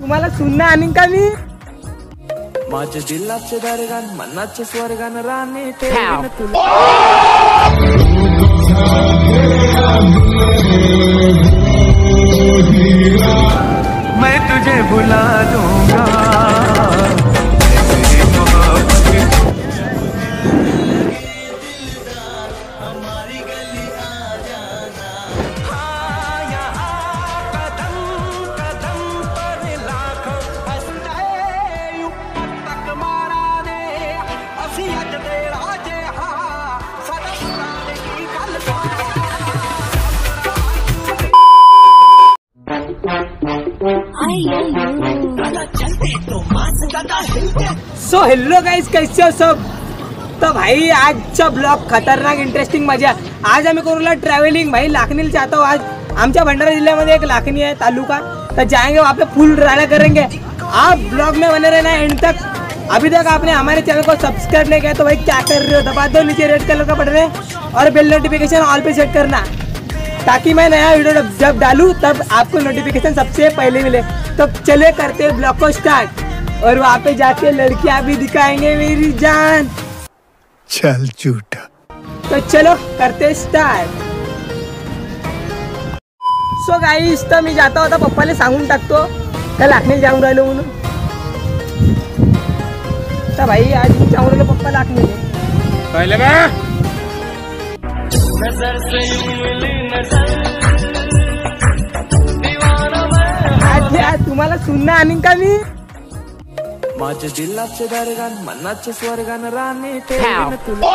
तुम्हाला सुनणं आणीन का मी माझे दिलाचे दरगान मनाचे स्वर्गान राणी ते तुला मैं तुझे भुला दूंगा सो हेलो गाइस, कैसे हो सब। तो भाई आज सब ब्लॉग खतरनाक इंटरेस्टिंग मजा। आज आम्ही करूला ट्रॅव्हलिंग भाई लाखनीला जातो। आज आमच्या भंडारा जिल्ह्यामध्ये एक लाखनी आहे तालुका, तो जाएंगे वहाँ पे फुल राडा करेंगे। आप ब्लॉग में बने रहना एंड तक। अभी तक आपने हमारे चैनल को सब्सक्राइब नहीं किया तो भाई क्या कर रहे हो, दबा दो नीचे रेड कलर का बटन और बेल नोटिफिकेशन ऑल पे सेट करना ताकि मैं नया वीडियो जब डालूँ तब आपको नोटिफिकेशन सबसे पहले मिले। तो चले करते हैं ब्लॉग को स्टार्ट और वहाँ पे जाके लड़कियाँ भी दिखाएंगे मेरी जान चल झूठा। तो चलो करते स्टार्ट। सो गाइस तो मी जाता होता पप्पाला सांगून टाकतो त्या लाखनीला जाऊन राहिलो म्हणून। तर भाई आज जाऊन राहिलो पप्पा लाखनीला पहिले ना नजर से मिली नजर। आज तुम्हाला सुनणं आणीन का मी माझे दिलाचे दरगान मनाचे स्वर्गान राणी ते तुला।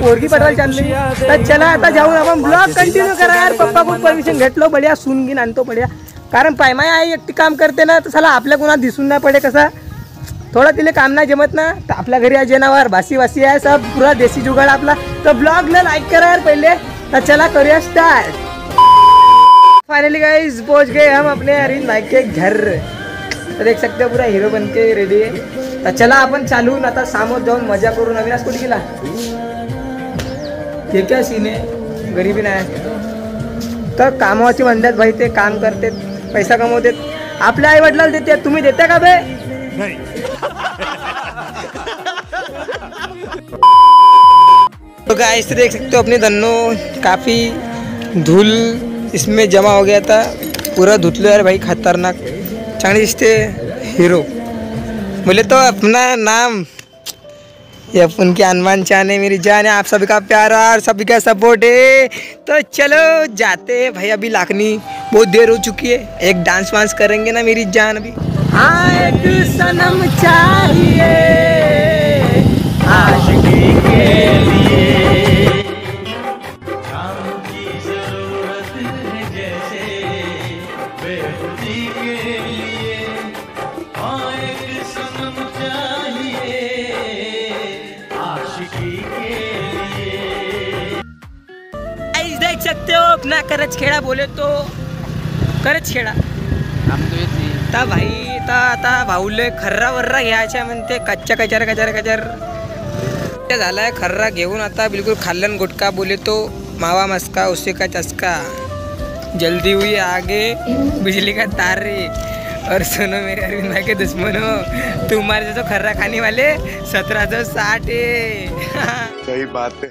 पोरगी पटवायला चालली। तर चला आता जाऊन आपण ब्लॉग कंटिन्यू करा यार। पप्पा खूप परमिशन घेतलो बढिया सुन घेऊन आणतो बढिया, कारण पायमाय आई एकटी काम करते ना, तर साला आपल्या कोणा दिसून नाही पडे कसा थोड़ा तिले काम ना जमत ना। तो आपल्या घरी आज जनावर भासी वासी आहे सब पूरा देसी जुगाड़ आपला। तो ब्लॉग ना लाइक करा यार पहले। तो चला करिए स्टार्ट। फाइनली गाइस पहुंच गए हम अपने अरिंद भाई के घर। तो देख सकते हो पूरा हीरो बनके रेडी है। तो चला अपन चालू ना आता सामोर जाऊन मजा करू। अविनाश कुठे गेला, हे काय सीन आहे गरीबी नाही। तर कामाची म्हणतात भाई ते काम करते पैसा कमवते आपल्या आई वडिलांना देते, तुम्ही देता का बे नाही। तो गाइस देख सकते हो अपने धन्नों काफ़ी धूल इसमें जमा हो गया था पूरा धुतलो यार भाई खतरनाक चांगली दिखते हीरो। बोले तो अपना नाम ये उनके अनमान चाहने मेरी जान है। आप सभी का प्यार और सभी का सपोर्ट है। तो चलो जाते भाई, अभी लाखनी बहुत देर हो चुकी है। एक डांस वांस करेंगे ना मेरी जान। अभी हाँ एक सनम चाहिए आशिकी के लिए देख सकते हो अपना करज खेड़ा। बोले तो करज खेड़ा ता भाई ता भाऊले खर्रा वर्रा घ्यायचा म्हणते कच्चा कचर ते झालाय खर्रा घेऊन आता बिलकुल खाल्लन गुटका। बोले तो मावा मस्का उसे का चस्का जल्दी हुई आगे बिजली का तार रे। और सुनो मेरे अरविंद भाई के दुश्मनो, तुम्हारे जैसे खर्रा खाने वाले 1760 है। सही बात है।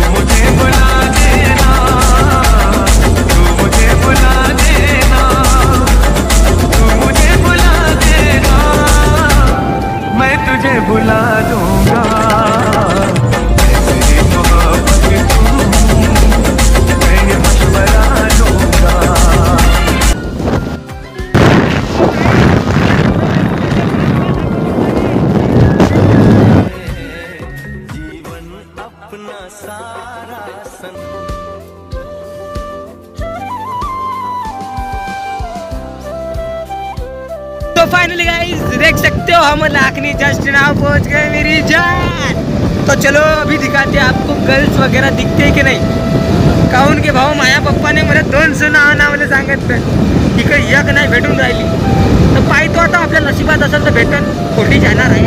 बुला दूंगा तेरी मोहब्बत को मैं मशवरा लूंगा। जीवन अपना सारा संग तो फाइनली गाइस देख सकते हो हम लाखनी जस्ट नाउ पहुंच गए मेरी जान। तो चलो अभी दिखाते हैं आपको गर्ल्स वगैरह दिखते हैं कि नाही। काहून के भाऊ माया पप्पा ने मला 200 नाव नावले सांगितले तिकडे एक नाही भेटून राहिली तर पाहिजे आता आपल्या नशिबात असेल तर भेटन खोटी जाणार आहे।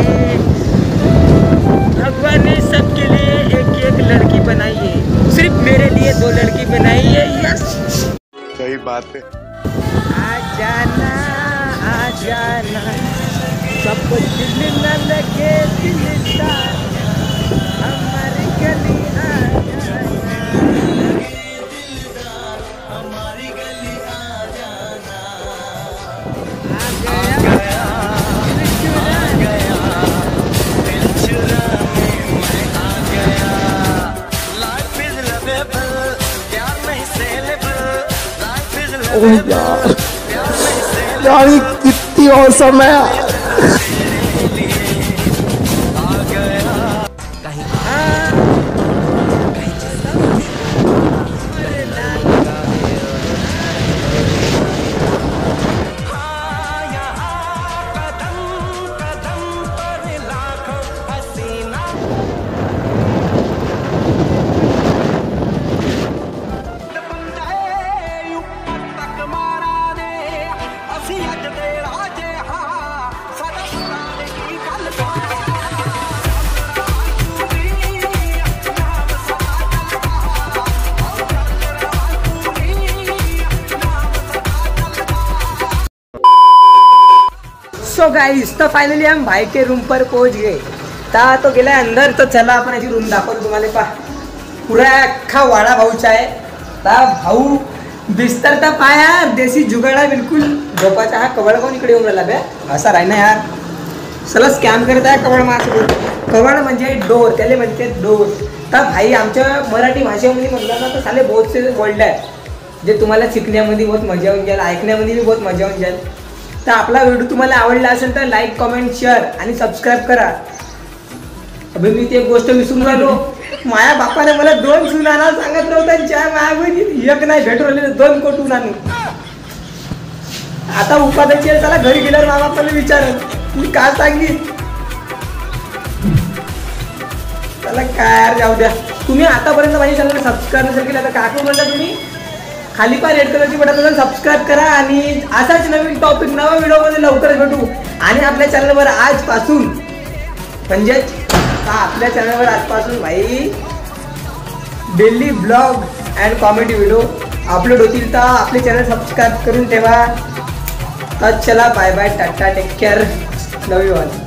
भगवान ने सबके लिए एक एक लड़की बनाई है, सिर्फ मेरे लिए 2 लड़की बनाई है। यस सही बात है। आ जाना जाना सबको दिलना लगे दिलता हमारी गली आ जाना हमारी गली आ जाना। आ गया दिल चुरा गया दिल चुरा मैं आ गया। लाइफ इज लवेबल प्यार नहीं सेलेबल लाइफ इज लवेबल प्यार नहीं सेलेबल और समय तो गाइस तो फाइनली हम भाई के रूम पर पहुंच गए ता तो गेला अंदर। तो चला आपण अशी रूम दाखवतो तुम्हाला पहा पुरा अख्खा वाडा भाऊचा आहे। ता भाऊ बिस्तर तर पाय यार देसी जुगाडा बिल्कुल झोपाचा हा कवळ कोण इकडे येऊन राहिला बे असा राही ना यार सला स्कॅम करत आहे कवळ मास कवळ म्हणजे डोर त्याले म्हणते डोर। ता भाई आमच्या मराठी भाषेमध्ये म्हटलं ना तर साले बहुत से वर्ड आहे जे तुम्हाला शिकण्यामध्ये बहुत मजा येऊन जाईल ऐकण्यामध्ये भी बहुत मजा येऊन जाईल। तर आपला व्हिडिओ तुम्हाला आवडला असेल तर लाईक कमेंट शेअर आणि सबस्क्राइब करा। अबे मी ते एक गोष्ट विसरून राहिलो माया बापाने मला 2 सुनाना सांगत होता ज्या मायाबनी एक नाही भेटवले 2 कोटून आणू। आता उपादाची त्याला घरी गेल्यावर मामा पण विचारत मी काय सांगितलं त्याला काय जाऊ द्या। तुम्ही आतापर्यंत माझ्या चॅनलला सबस्क्राइब नसेल केलं तर काकू म्हणला तुम्ही खाली पा रेड कलरची बटन दाबून सबस्क्राइब करा आणि असाच नवीन टॉपिक नवा व्हिडिओमध्ये लवकरच भेटू। आणि आपल्या चॅनलवर आजपासून म्हणजे आपल्या चॅनलवर आजपासून भाई daily blog and comedy video upload होतील तर आपले चॅनल सबस्क्राइब करून ठेवा। तर चला bye bye Tata take care love you all.